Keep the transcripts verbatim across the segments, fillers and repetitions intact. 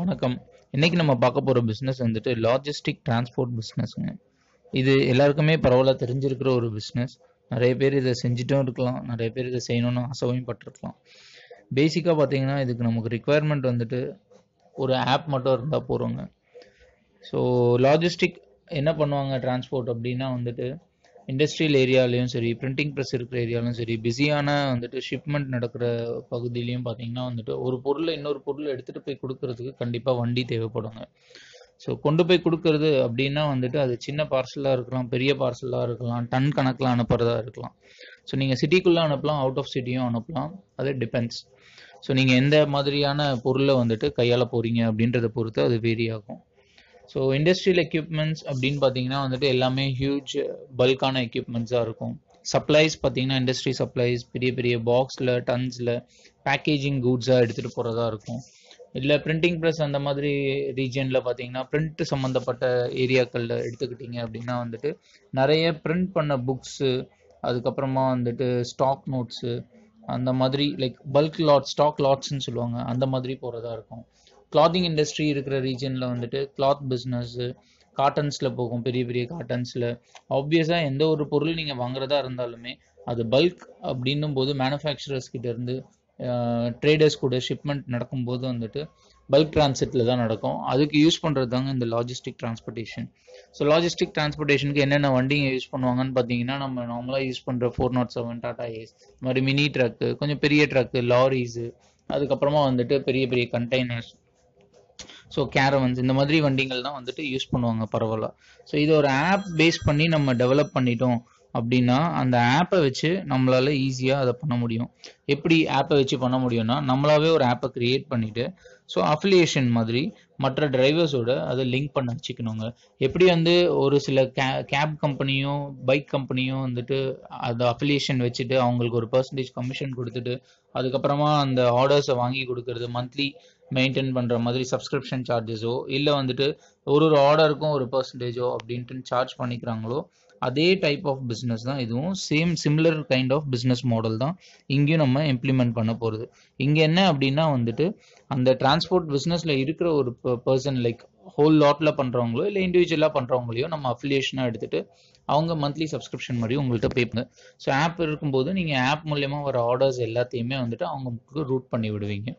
வணக்கம். இன்னைக்கு நம்ம பார்க்க போற பிசினஸ் வந்துட்டு லாஜிஸ்டிக் டிரான்ஸ்போர்ட் பிஸ்னஸ்ங்க. இது எல்லாருக்குமே பரவாயில்ல தெரிஞ்சிருக்கிற ஒரு பிஸ்னஸ். நிறைய பேர் இதை செஞ்சுட்டும் இருக்கலாம், நிறைய பேர் இதை செய்யணும்னு ஆசையும் பட்டிருக்கலாம். பேசிக்காக பார்த்தீங்கன்னா இதுக்கு நமக்கு ரிக்குவயர்மெண்ட் வந்துட்டு ஒரு ஆப் மட்டும் இருந்தால் போகிறோங்க. ஸோ லாஜிஸ்டிக் என்ன பண்ணுவாங்க டிரான்ஸ்போர்ட் அப்படின்னா வந்துட்டு இண்டஸ்ட்ரியல் ஏரியாலையும் சரி, பிரிண்டிங் ப்ரெஸ் இருக்கிற ஏரியாலையும் சரி, பிஸியான வந்துட்டு ஷிப்மெண்ட் நடக்கிற பகுதியிலையும் பார்த்தீங்கன்னா வந்துட்டு ஒரு பொருளை இன்னொரு பொருளை எடுத்துகிட்டு போய் கொடுக்கறதுக்கு கண்டிப்பாக வண்டி தேவைப்படுங்க. ஸோ கொண்டு போய் கொடுக்கறது அப்படின்னா வந்துட்டு அது சின்ன பார்சலாக இருக்கலாம், பெரிய பார்சலாக இருக்கலாம், டன் கணக்கில் அனுப்புறதா இருக்கலாம். ஸோ நீங்கள் சிட்டிக்குள்ளே அனுப்பலாம், அவுட் ஆஃப் சிட்டியும் அனுப்பலாம், அது டிபெண்ட்ஸ். ஸோ நீங்கள் எந்த மாதிரியான பொருளை வந்துட்டு கையால் போகிறீங்க அப்படின்றத பொறுத்து அது வேரி ஆகும். ஸோ இண்டஸ்ட்ரியல் எக்யூப்மெண்ட்ஸ் அப்படின்னு பார்த்தீங்கன்னா வந்துட்டு எல்லாமே ஹியூஜ் பல்கான எக்யூப்மெண்ட்ஸாக இருக்கும். சப்ளைஸ் பார்த்தீங்கன்னா இண்டஸ்ட்ரி சப்ளைஸ் பெரிய பெரிய பாக்ஸில் டன்ஸில் பேக்கேஜிங் கூட்ஸாக எடுத்துகிட்டு போகிறதா இருக்கும். இல்லை பிரிண்டிங் ப்ரெஸ் அந்த மாதிரி ரீஜனில் பார்த்தீங்கன்னா பிரிண்ட் சம்மந்தப்பட்ட ஏரியாக்களில் எடுத்துக்கிட்டிங்க அப்படின்னா வந்துட்டு நிறைய பிரிண்ட் பண்ண புக்ஸு, அதுக்கப்புறமா வந்துட்டு ஸ்டாக் நோட்ஸு, அந்த மாதிரி லைக் பல்க் லாட் ஸ்டாக் லாட்ஸ்ன்னு சொல்லுவாங்க, அந்த மாதிரி போகிறதா இருக்கும். கிளாத்திங் இண்டஸ்ட்ரி இருக்கிற ரீஜனில் வந்துட்டு கிளாத் பிஸ்னஸ்ஸு காட்டன்ஸில் போகும், பெரிய பெரிய காட்டன்ஸில். ஆப்வியஸாக எந்த ஒரு பொருள் நீங்கள் வாங்குறதா இருந்தாலுமே அது பல்க் அப்படின்னும் போது மேனுஃபேக்சரர்ஸ் கிட்டேருந்து ட்ரேடர்ஸ் கூட ஷிப்மெண்ட் நடக்கும்போது வந்துட்டு பல்க் டிரான்சிட்டில் தான் நடக்கும். அதுக்கு யூஸ் பண்ணுறது தாங்க இந்த லாஜிஸ்டிக் டிரான்ஸ்போர்ட்டேஷன். ஸோ லாஜிஸ்டிக் டிரான்ஸ்போர்ட்டேஷனுக்கு என்னென்ன வண்டிங்க யூஸ் பண்ணுவாங்கன்னு பார்த்தீங்கன்னா நம்ம நார்மலாக யூஸ் பண்ணுற four not seven Tata Ace, இந்த மாதிரி மினி ட்ரக்கு, கொஞ்சம் பெரிய ட்ரக்கு, லாரிஸு, அதுக்கப்புறமா வந்துட்டு பெரிய பெரிய கண்டெய்னர்ஸ், ஸோ கேரவன்ஸ், இந்த மாதிரி வண்டிகள் தான் வந்துட்டு யூஸ் பண்ணுவாங்க பரவாயில்ல. ஸோ இது ஒரு ஆப் பேஸ் பண்ணி நம்ம டெவலப் பண்ணிட்டோம் அப்படின்னா அந்த ஆப்பை வச்சு நம்மளால ஈஸியாக அதை பண்ண முடியும். எப்படி ஆப்பை வச்சு பண்ண முடியும்னா நம்மளாவே ஒரு ஆப்பை கிரியேட் பண்ணிட்டு ஸோ அஃபிலியேஷன் மாதிரி மற்ற டிரைவர்ஸோட அதை லிங்க் பண்ண வச்சுக்கணுங்க. எப்படி வந்து ஒரு சில கே கேப் கம்பெனியும் பைக் கம்பெனியும் வந்துட்டு அதை அஃபிலியேஷன் வச்சுட்டு அவங்களுக்கு ஒரு பர்சன்டேஜ் கமிஷன் கொடுத்துட்டு அதுக்கப்புறமா அந்த ஆர்டர்ஸை வாங்கி கொடுக்கறது, மந்த்லி மெயின்டைன் பண்ணுற மாதிரி சப்ஸ்கிரிப்ஷன் சார்ஜஸோ இல்லை வந்துட்டு ஒரு ஒரு ஆர்டருக்கும் ஒரு பர்சன்டேஜோ அப்படின்ட்டு சார்ஜ் பண்ணிக்கிறாங்களோ அதே டைப் ஆஃப் பிஸ்னஸ் தான் இதுவும். Same similar kind of business model தான் இங்கேயும் நம்ம இம்ப்ளிமெண்ட் பண்ண போகிறது. இங்கே என்ன அப்படின்னா வந்துட்டு அந்த டிரான்ஸ்போர்ட் பிஸ்னஸில் இருக்கிற ஒரு பர்சன் லைக் ஹோல் லாட்டில் பண்ணுறவங்களோ இல்லை இண்டிவிஜுவலாக பண்ணுறவங்களையோ நம்ம அஃபிலியேஷனாக எடுத்துகிட்டு அவங்க மந்த்லி சப்ஸ்கிரிப்ஷன் மாதிரி உங்கள்கிட்ட பே பண்ணுங்க. ஸோ ஆப் இருக்கும்போது நீங்கள் ஆப் மூலயமா வர ஆர்டர்ஸ் எல்லாத்தையுமே வந்துட்டு அவங்களுக்கு ரூட் பண்ணி விடுவீங்க.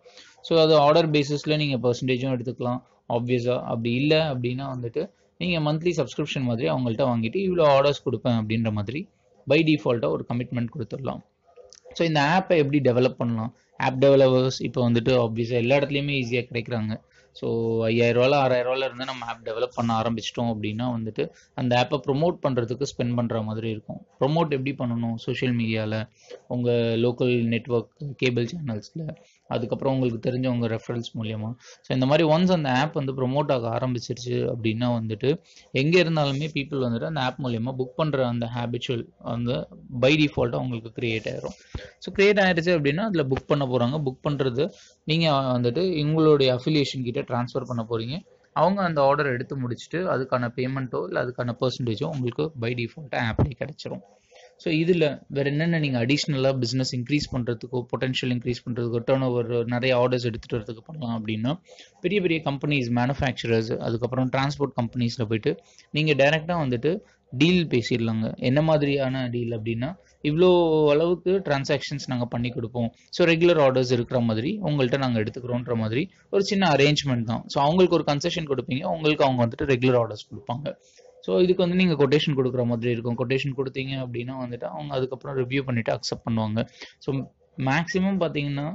ஸோ அது ஆர்டர் பேஸிஸில் நீங்கள் பர்சன்டேஜும் எடுத்துக்கலாம் ஆப்வியஸாக. அப்படி இல்லை அப்படின்னா வந்துட்டு நீங்கள் மந்த்லி சப்ஸ்கிரிப்ஷன் மாதிரி அவங்கள்ட்ட வாங்கிட்டு இவ்வளோ ஆர்டர்ஸ் கொடுப்பேன் அப்படின்ற மாதிரி பை டிஃபால்ட்டாக ஒரு கமிட்மெண்ட் கொடுத்துடலாம். ஸோ இந்த ஆப்பை எப்படி டெவலப் பண்ணலாம்? ஆப் டெவலப்பர்ஸ் இப்போ வந்துட்டு ஆப்வியஸாக எல்லா இடத்துலையுமே ஈஸியாக கிடைக்கிறாங்க. ஸோ ஐயாயிரரூவாவில் ஆறாயிரரூவாவில் இருந்து நம்ம ஆப் டெவலப் பண்ண ஆரம்பிச்சிட்டோம் அப்படின்னா வந்துட்டு அந்த ஆப்பை ப்ரொமோட் பண்ணுறதுக்கு ஸ்பெண்ட் பண்ணுற மாதிரி இருக்கும். ப்ரொமோட் எப்படி பண்ணணும்? சோஷியல் மீடியாவில், உங்கள் லோக்கல் நெட்வொர்க் கேபிள் சேனல்ஸில், அதுக்கப்புறம் உங்களுக்கு தெரிஞ்சவங்க ரெஃபரன்ஸ் மூலயமா. ஸோ இந்த மாதிரி ஒன்ஸ் அந்த ஆப் வந்து ப்ரொமோட் ஆக ஆரம்பிச்சிருச்சு அப்படின்னா வந்துட்டு எங்கே இருந்தாலுமே பீப்புள் வந்துட்டு அந்த ஆப் மூலயமா புக் பண்ணுற அந்த ஹேபிச்சுவல் அந்த பை டிஃபால்ட்டாக உங்களுக்கு க்ரியேட் ஆகிரும். ஸோ க்ரியேட் ஆகிடுச்சு அப்படின்னா அதில் புக் பண்ண போகிறாங்க. புக் பண்ணுறது நீங்கள் வந்துட்டு உங்களுடைய அஃபிலியேஷன் கிட்டே ட்ரான்ஸ்ஃபர் பண்ண போகிறீங்க. அவங்க அந்த ஆர்டர் எடுத்து முடிச்சுட்டு அதுக்கான பேமெண்ட்டோ இல்லை அதுக்கான பர்சன்டேஜோ உங்களுக்கு பை டிஃபால்ட்டாக ஆப்லேயே கிடச்சிரும். ஸோ இதில் வேறு என்னென்ன நீங்கள் அடிஷ்னலாக பிஸ்னஸ் இன்க்ரீஸ் பண்ணுறதுக்கோ, பொட்டன்ஷியல் இன்க்ரீஸ் பண்ணுறதுக்கோ, டர்ன் ஓவர் நிறைய ஆர்டர்ஸ் எடுத்துகிட்டு வரதுக்கு பண்ணலாம் அப்படின்னா பெரிய பெரிய கம்பெனிஸ், மேனுஃபேக்சரர்ஸ், அதுக்கப்புறம் டிரான்ஸ்போர்ட் கம்பெனிஸில் போயிட்டு நீங்கள் டைரெக்டாக வந்துட்டு டீல் பேசிடலாங்க. என்ன மாதிரியான டீல் அப்படின்னா இவ்வளோ அளவுக்கு டிரான்சாக்ஷன்ஸ் நாங்கள் பண்ணி கொடுப்போம், ஸோ ரெகுலர் ஆர்டர்ஸ் இருக்கிற மாதிரி உங்கள்கிட்ட நாங்கள் எடுத்துக்கிறோன்ற மாதிரி ஒரு சின்ன அரேஞ்ச்மெண்ட் தான். ஸோ அவங்களுக்கு ஒரு கன்செஷன் கொடுப்பீங்க, உங்களுக்கு அவங்க வந்துட்டு ரெகுலர் ஆர்டர்ஸ் கொடுப்பாங்க. ஸோ இதுக்கு வந்து நீங்கள் கொட்டேஷன் கொடுக்குற மாதிரி இருக்கும். கொட்டேஷன் கொடுத்தீங்க அப்படின்னா வந்துட்டு அவங்க அதுக்கப்புறம் ரிவ்யூ பண்ணிவிட்டு அக்செப்ட் பண்ணுவாங்க. ஸோ மேக்ஸிமம் பார்த்தீங்கன்னா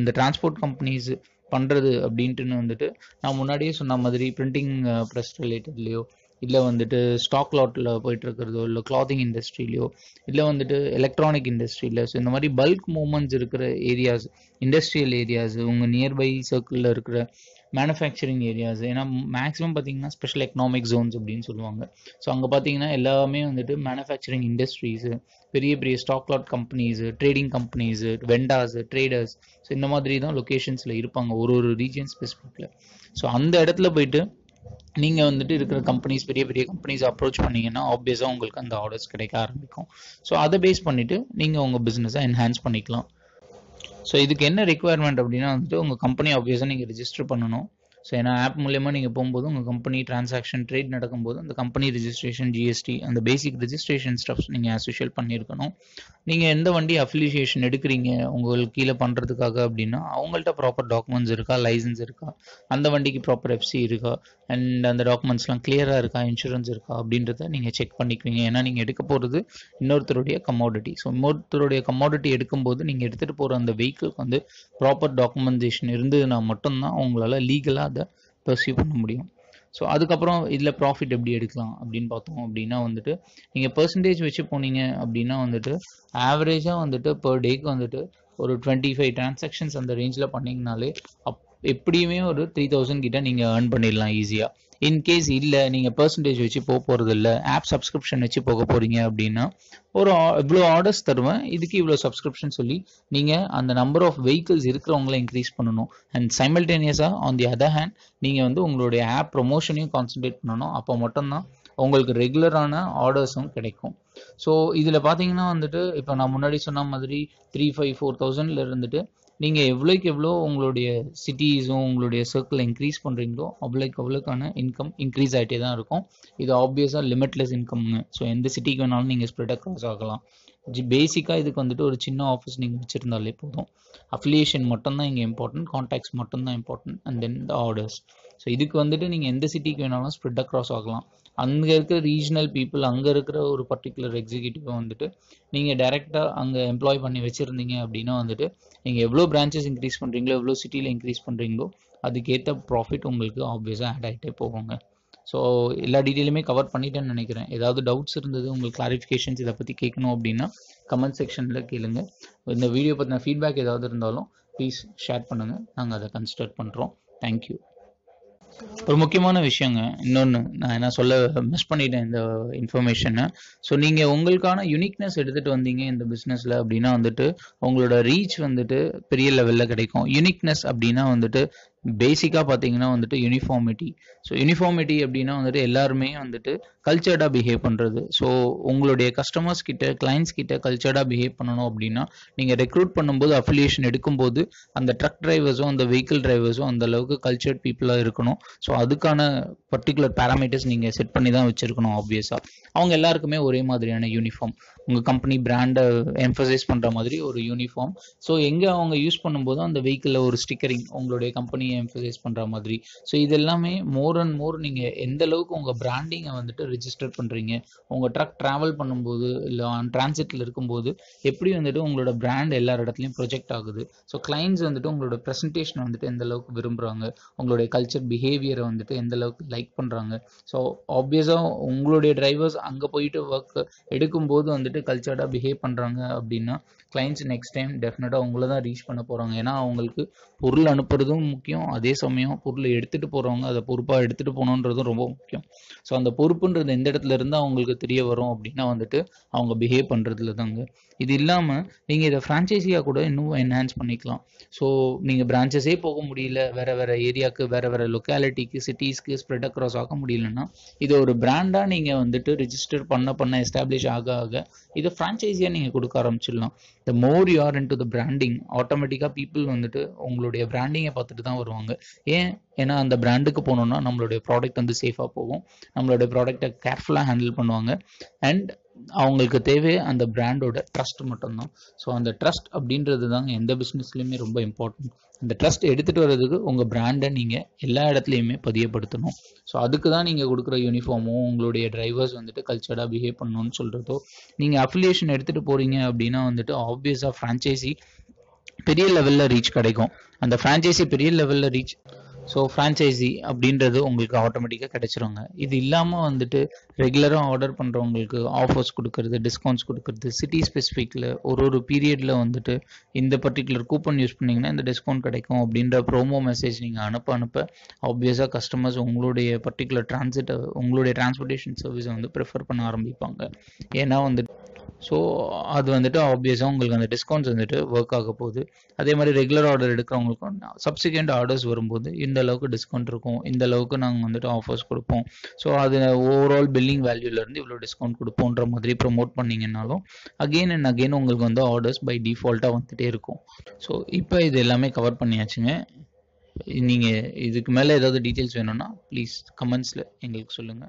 இந்த டிரான்ஸ்போர்ட் கம்பெனிஸ் பண்ணுறது அப்படின்ட்டுன்னு வந்துட்டு நான் முன்னாடியே சொன்ன மாதிரி பிரிண்டிங் ப்ரெஸ் ரிலேட்டட்லையோ இல்லை வந்துட்டு ஸ்டாக் லாட்டில் போயிட்டு இருக்கிறதோ இல்லை கிளாத்திங் இண்டஸ்ட்ரியிலையோ இல்லை வந்துட்டு எலக்ட்ரானிக் இண்டஸ்ட்ரியில். ஸோ இந்த மாதிரி பல்க் மூமெண்ட்ஸ் இருக்கிற ஏரியாஸ், இண்டஸ்ட்ரியல் ஏரியாஸ், உங்கள் நியர்பை சர்க்கிளில் இருக்கிற மேனுஃபேக்சரிங் ஏரியாஸ். ஏன்னா மேக்ஸிமம் பார்த்தீங்கன்னா ஸ்பெஷல் எக்கனாமிக் ஜோன்ஸ் அப்படின்னு சொல்லுவாங்க. ஸோ அங்கே பார்த்தீங்கன்னா எல்லாமே வந்துட்டு மேனுஃபேக்சரிங் இண்டஸ்ட்ரீஸு, பெரிய பெரிய stock lot companies, trading companies, vendors, traders. So இந்த மாதிரி தான் லொக்கேஷன்ஸில் இருப்பாங்க ஒரு ஒரு ரீஜன் ஸ்பெசிஃபிக்கில். ஸோ அந்த இடத்துல போயிட்டு நீங்கள் வந்துட்டு இருக்கிற கம்பெனிஸ், பெரிய பெரிய கம்பெனிஸ் அப்ரோச் பண்ணிங்கன்னா ஆப்வியஸாக உங்களுக்கு அந்த ஆர்டர்ஸ் கிடைக்க ஆரம்பிக்கும். ஸோ அதை பேஸ் பண்ணிவிட்டு நீங்கள் உங்கள் பிஸ்னஸை என்ஹான்ஸ் பண்ணிக்கலாம். ஸோ இதுக்கு என்ன ரெக்குயர்மெண்ட் அப்படின்னா வந்துட்டு உங்கள் கம்பெனி ஆப்வியஸாக நீங்கள் ரிஜிஸ்டர் பண்ணணும். So, in our app, you company transaction trade, the company registration, G S T, and the basic registration stuffs as usual. You have affiliation, you have proper documents, license, and the proper F C, and the documents are clear, insurance, you check the commodity. So, the commodity is the vehicle, the proper documentation, legal. Pursue பண்ண முடியும். So அதுக்கப்புறம் இதுல profit எப்படி எடுக்கலாம் அப்படினு பார்த்தோம் அப்படினா வந்துட்டு நீங்க percentage வெச்சு போனீங்க அப்படினா வந்துட்டு average ஆ வந்துட்டு per day க்கு வந்துட்டு ஒரு twenty-five transactions அந்த rangeல பண்ணீங்கனாலே எப்படியுமே ஒரு three thousand கிட்ட நீங்க earn பண்ணிடலாம் ஈஸியா. In case இல்ல நீங்க percentage வெச்சு போக போறது இல்ல app subscription வெச்சு போக போறீங்க அப்படினா ஒரு இவ்ளோ orders தருவேன் இதுக்கு இவ்ளோ subscription சொல்லி நீங்க அந்த number of vehicles இருக்குறவங்களை increase பண்ணனும் and simultaneous on the other hand நீங்க வந்து உங்களுடைய app promotion ஐயும் concentrate பண்ணனும் அப்ப மட்டும்தான் உங்களுக்கு ரெகுலரான ஆர்டர்ஸும் கிடைக்கும். சோ இதுல பாத்தீங்கன்னா வந்துட்டு இப்போ நான் முன்னாடி சொன்ன மாதிரி three five four thousand ல இருந்துட்டு நீங்க எவ்வளவுக்கு எவ்வளவு உங்களுடைய சிட்டிஸும் உங்களுடைய சர்க்கிள் இன்க்ரீஸ் பண்றீங்களோ அவ்வளவுக்கு அவ்வளவுக்கான இன்கம் இன்க்ரீஸ் ஆயிட்டே தான் இருக்கும். இது ஆப்வியஸா லிமிட்லெஸ் இன்கம்ங்க. சோ எந்த சிட்டிக்கு வேணாலும் நீங்க ஸ்ப்ரெட் அக்ராஸ் ஆகலாம். பேசிக்கா இதுக்கு வந்துட்டு ஒரு சின்ன ஆஃபீஸ் நீங்க வச்சிருந்தாலே போதும். அஃபிலியேஷன் மட்டும் தான் இங்க இம்பார்ட்டன்ட், கான்டாக்ட்ஸ் மட்டும் தான் important, and then the orders. So இதுக்கு வந்துட்டு நீங்க எந்த சிட்டிக்கு வேணாலும் ஸ்ப்ரெட் அக்ராஸ் ஆகலாம். அங்க இருக்கிற ரீஜனல் பீப்புள், அங்க இருக்கிற ஒரு பர்டிகுலர் எக்ஸிக்யூட்டிவ் வந்துட்டு நீங்க டைரக்டா அங்க எம்ப்ளாய் பண்ணி வச்சிருந்தீங்க அப்படின்னா வந்துட்டு நீங்க எவ்வளவு பிரான்ச்சஸ் இன்க்ரீஸ் பண்றீங்களோ எவ்வளவு சிட்டில இன்க்ரீஸ் பண்றீங்களோ அதுக்கேற்ற ப்ராஃபிட் உங்களுக்கு ஆப்வியஸா ஆட் ஆகிட்டே போகுங்க. ஸோ எல்லா டீட்டெயிலுமே கவர் பண்ணிட்டேன்னு நினைக்கிறேன். ஏதாவது டவுட்ஸ் இருந்தது, உங்களுக்கு கிளாரிஃபிகேஷன்ஸ் இதை பத்தி கேட்கணும் அப்படின்னா கமெண்ட் செக்ஷன்ல கேளுங்க. இந்த வீடியோ பத்தின ஃபீட்பேக் ஏதாவது இருந்தாலும் ப்ளீஸ் ஷேர் பண்ணுங்க, நாங்கள் அதை கன்சிடர் பண்றோம். தேங்க்யூ. ஒரு முக்கியமான விஷயங்க இன்னொன்று, நான் என்ன சொல்ல மிஸ் பண்ணிட்டேன் இந்த இன்ஃபர்மேஷனை. ஸோ நீங்கள் உங்களுக்கான யூனிக்னஸ் எடுத்துகிட்டு வந்தீங்க இந்த பிஸ்னஸில் அப்படின்னா வந்துட்டு உங்களோட ரீச் வந்துட்டு பெரிய லெவலில் கிடைக்கும். யூனிக்னஸ் அப்படின்னா வந்துட்டு பேசிக்காக பார்த்தீங்கன்னா வந்துட்டு யூனிஃபார்மிட்டி. ஸோ யூனிஃபார்மிட்டி அப்படின்னா வந்துட்டு எல்லாருமே வந்துட்டு கல்ச்சர்டாக பிஹேவ் பண்ணுறது. ஸோ உங்களுடைய கஸ்டமர்ஸ் கிட்ட, கிளைண்ட்ஸ் கிட்ட கல்ச்சர்டாக பிஹேவ் பண்ணணும் அப்படின்னா நீங்கள் ரெக்ரூட் பண்ணும்போது, அஃபிலியேஷன் எடுக்கும்போது அந்த ட்ரக் டிரைவர்ஸும் அந்த வெஹிக்கிள் டிரைவர்ஸும் அந்த அளவுக்கு கல்ச்சர்ட் பீப்புளாக இருக்கணும். ஸோ அதுக்கான பர்டிகுலர் பேராமீட்டர்ஸ் நீங்கள் செட் பண்ணி தான் வச்சுருக்கணும். ஆப்வியஸாக அவங்க எல்லாருக்குமே ஒரே மாதிரியான யூனிஃபார்ம், உங்கள் கம்பெனி பிராண்டை எம்ஃபசைஸ் பண்ணுற மாதிரி ஒரு யூனிஃபார்ம். ஸோ எங்கே அவங்க யூஸ் பண்ணும்போது அந்த வெஹிக்கிளில் ஒரு ஸ்டிக்கரிங் உங்களுடைய கம்பெனி எம்ஃபசைஸ் பண்ற மாதிரி. சோ இதெல்லாமே மோர் அண்ட் மோர் நீங்க எந்த அளவுக்கு உங்க பிராண்டிங்கை வந்துட்டு ரெஜிஸ்டர் பண்றீங்க, உங்க ட்ரக் டிராவல் பண்ணும்போது இல்ல டிரான்சிட்ல இருக்கும்போது எப்படி வந்துட்டு உங்களோட பிராண்ட் எல்லா இடத்துலயும் ப்ரொஜெக்ட் ஆகுது. ஸோ கிளைண்ட்ஸ் வந்துட்டு உங்களோட ப்ரெசன்டேஷன் வந்துட்டு எந்த அளவுக்கு விரும்புறாங்க, உங்களுடைய கல்ச்சர் பிஹேவியரை வந்துட்டு எந்த அளவுக்கு லைக் பண்றாங்க. ஸோ ஆப்வியஸா உங்களுடைய டிரைவர்ஸ் அங்க போயிட்டு ஒர்க் எடுக்கும்போது வந்துட்டு கல்ச்சர்டா பிஹேவ் பண்றாங்க அப்படின்னா கிளைண்ட்ஸ் நெக்ஸ்ட் டைம் டெஃபினட்டா உங்களை தான் ரீச் பண்ண போறாங்க. ஏன்னா அவங்களுக்கு பொருள் அனுப்புறதும் முக்கியம், அதே சமயம் பொருளை எடுத்துட்டு போறவங்க அதை பொறுப்பா எடுத்துட்டு போகணுன்றதும் ரொம்ப முக்கியம். ஸோ அந்த பொறுப்புன்றது எந்த இடத்துல இருந்து அவங்களுக்கு தெரிய வரும் அப்படின்னா வந்துட்டு அவங்க பிஹேவ் பண்றதுல தாங்க. இது இல்லாம நீங்க இதை பிரான்ச்சைஸியா கூட இன்னும் என்ஹான்ஸ் பண்ணிக்கலாம். ஸோ நீங்க பிரான்ச்சஸே போக முடியல, வேற வேற ஏரியாவுக்கு, வேற வேற லொக்காலிட்டிக்கு, சிட்டிஸ்க்கு ஸ்ப்ரெட் அக்ராஸ் ஆக முடியலன்னா இதை ஒரு பிராண்டா நீங்க வந்துட்டு ரிஜிஸ்டர் பண்ண பண்ண எஸ்டாப்ளிஷ் ஆக ஆக இதை பிரான்ச்சைஸியா நீங்க கொடுக்க ஆரம்பிச்சிடலாம். The more you are into the branding, automatically people வந்துட்டு உங்களுடைய பிராண்டிங்கை பார்த்துட்டு தான் வருவாங்க. ஏன் ஏன்னா அந்த பிராண்டுக்கு போனோம்னா நம்மளுடைய ப்ராடக்ட் வந்து சேஃபாக போகும், நம்மளுடைய ப்ராடக்டை கேர்ஃபுல்லாக ஹேண்டில் பண்ணுவாங்க. அண்ட் அவங்களுக்கு தேவை அந்த பிராண்டோட ட்ரஸ்ட் மட்டும்தான். ஸோ அந்த ட்ரஸ்ட் அப்படின்றது தாங்க எந்த பிஸ்னஸ்லையுமே ரொம்ப இம்பார்ட்டன்ட். அந்த ட்ரஸ்ட் எடுத்துகிட்டு வர்றதுக்கு உங்கள் பிராண்டை நீங்கள் எல்லா இடத்துலையுமே பதியப்படுத்தணும். ஸோ அதுக்கு தான் நீங்கள் கொடுக்குற யூனிஃபார்மோ, உங்களுடைய டிரைவர்ஸ் வந்துட்டு கல்ச்சர்டாக பிஹேவ் பண்ணணும்னு சொல்கிறதோ, நீங்கள் அஃபிலியேஷன் எடுத்துகிட்டு போகிறீங்க அப்படின்னா வந்துட்டு ஆப்வியஸாக ஃப்ரான்ச்சைஸி பெரிய லெவலில் ரீச் கிடைக்கும். அந்த ஃப்ரான்ச்சைஸி பெரிய லெவலில் ரீச் ஸோ ஃப்ரான்ச்சைஸி அப்படின்றது உங்களுக்கு ஆட்டோமேட்டிக்காக கிடைச்சிருவாங்க. இது இல்லாமல் வந்துட்டு ரெகுலராக ஆர்டர் பண்ணுறவங்களுக்கு ஆஃபர்ஸ் கொடுக்கறது, டிஸ்கவுண்ட்ஸ் கொடுக்கறது, சிட்டி ஸ்பெசிஃபிக்கில் ஒரு ஒரு பீரியடில் வந்துட்டு இந்த பர்டிகுலர் கூப்பன் யூஸ் பண்ணிங்கன்னா இந்த டிஸ்கவுண்ட் கிடைக்கும் அப்படின்ற ப்ரோமோ மெசேஜ் நீங்கள் அனுப்ப அனுப்ப ஆப்வியஸாக கஸ்டமர்ஸ் உங்களுடைய பர்டிகுலர் டிரான்சிட்டை, உங்களுடைய டிரான்ஸ்போர்ட்டேஷன் சர்வீஸை வந்து ப்ரிஃபர் பண்ண ஆரம்பிப்பாங்க. ஏன்னா வந்துட்டு ஸோ அது வந்துட்டு ஆப்வியஸாக உங்களுக்கு அந்த டிஸ்கவுண்ட்ஸ் வந்துட்டு ஒர்க் ஆக போகுது. அதே மாதிரி ரெகுலர் ஆர்டர் எடுக்கிறவங்களுக்கும் சப்சிக்வெண்ட் ஆர்டர்ஸ் வரும்போது இந்த அளவுக்கு டிஸ்கவுண்ட் இருக்கும், இந்த அளவுக்கு நாங்கள் வந்துட்டு ஆஃபர்ஸ் கொடுப்போம், ஸோ அது ஓவரால் பில்லிங் வேல்யூலேருந்து இவ்வளோ டிஸ்கவுண்ட் கொடுப்போன்ற மாதிரி ப்ரொமோட் பண்ணிங்கன்னாலும் அகெயின் அண்ட் அகெயின் உங்களுக்கு வந்து ஆர்டர்ஸ் பை டிஃபால்ட்டாக வந்துகிட்டே இருக்கும். ஸோ இப்போ இது எல்லாமே கவர் பண்ணியாச்சுங்க. நீங்க இதுக்கு மேல ஏதாவது டீடைல்ஸ் வேணும்னா ப்ளீஸ் கமெண்ட்ஸ்ல எங்களுக்கு சொல்லுங்க.